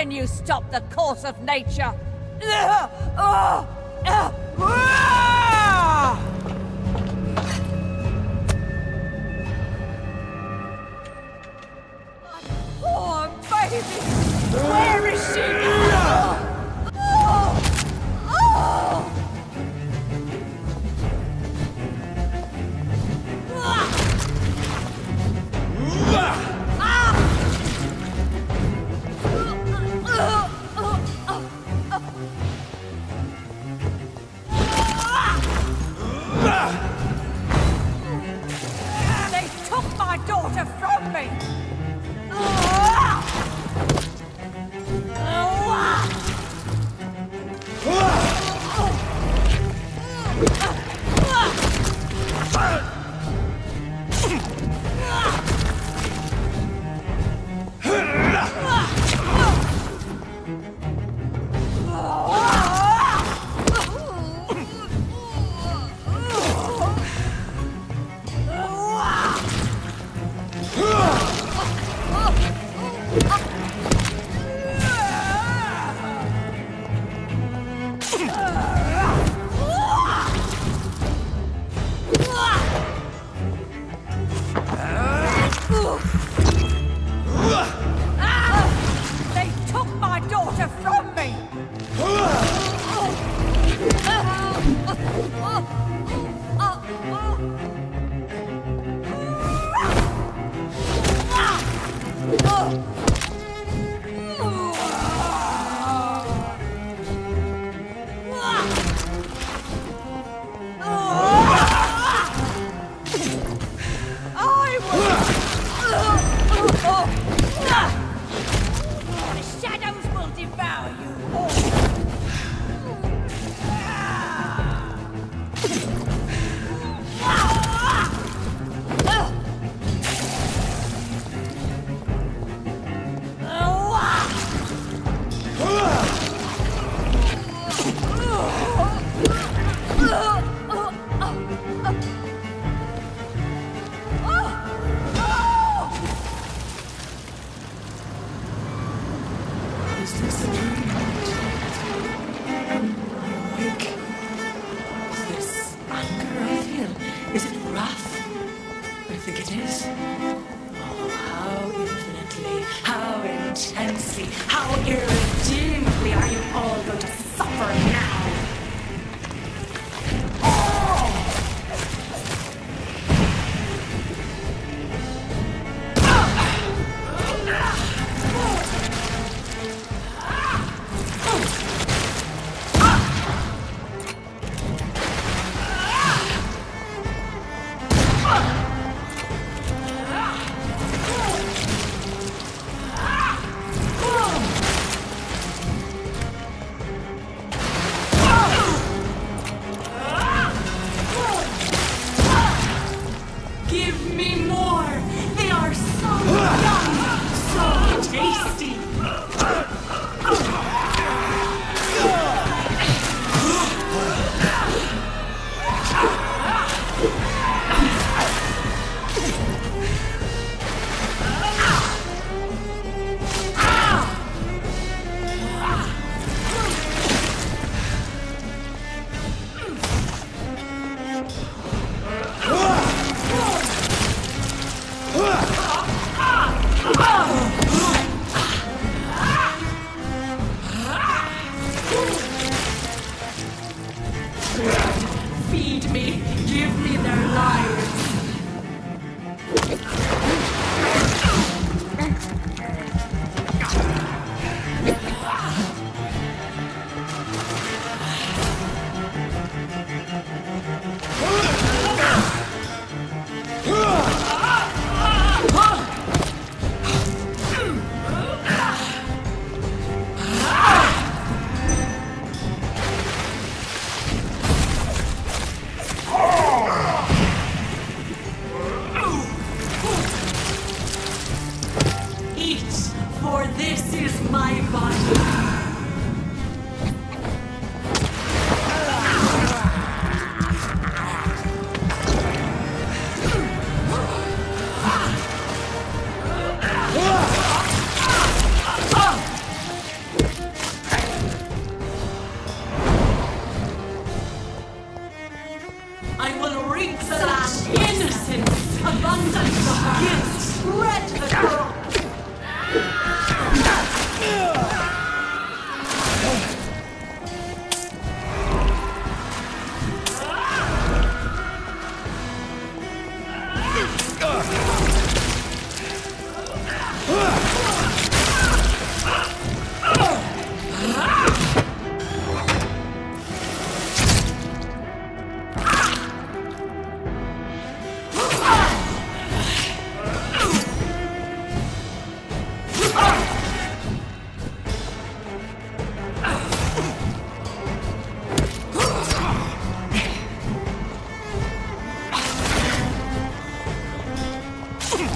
Can you stop the course of nature? Poor baby! Where is she now?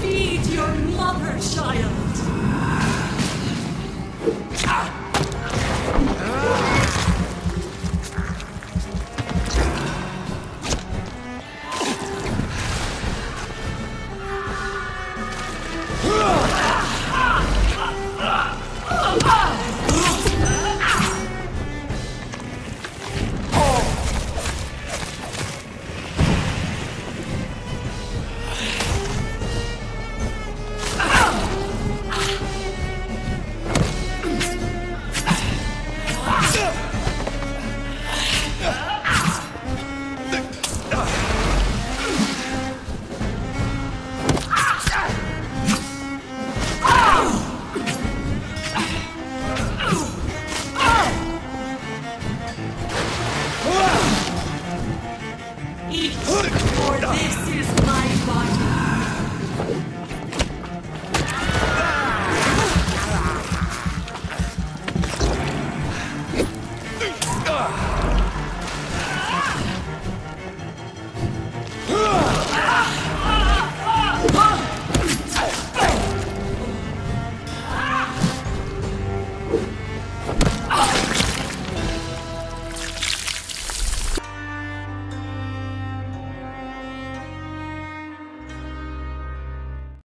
Feed your mother, child!